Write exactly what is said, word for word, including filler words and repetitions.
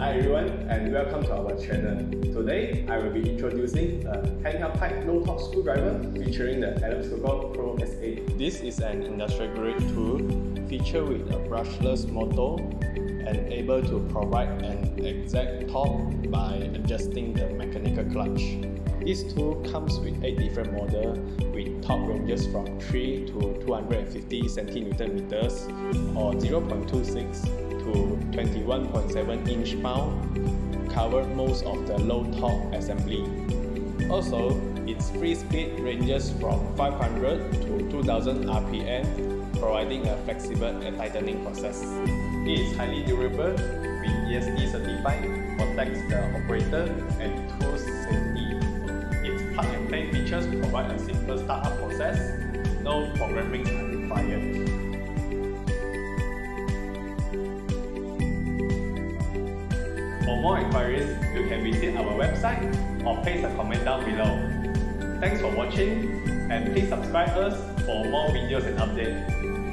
Hi everyone, and welcome to our channel. Today, I will be introducing a handheld no-torque screwdriver featuring the Atlas Copco Pro S eight. This is an industrial-grade tool featured with a brushless motor and able to provide an exact torque by adjusting the mechanical clutch. This tool comes with eight different models with torque ranges from three to two hundred fifty centimeters or zero point two six. twenty-one point seven inch pound, covered most of the low torque assembly. Also, its free speed ranges from five hundred to two thousand R P M, providing a flexible and tightening process. It is highly durable, with E S D certified, protects the operator and tools safety. Its plug and play features provide a simple startup process, no programming is required. For more inquiries, you can visit our website or place a comment down below. Thanks for watching, and please subscribe us for more videos and updates.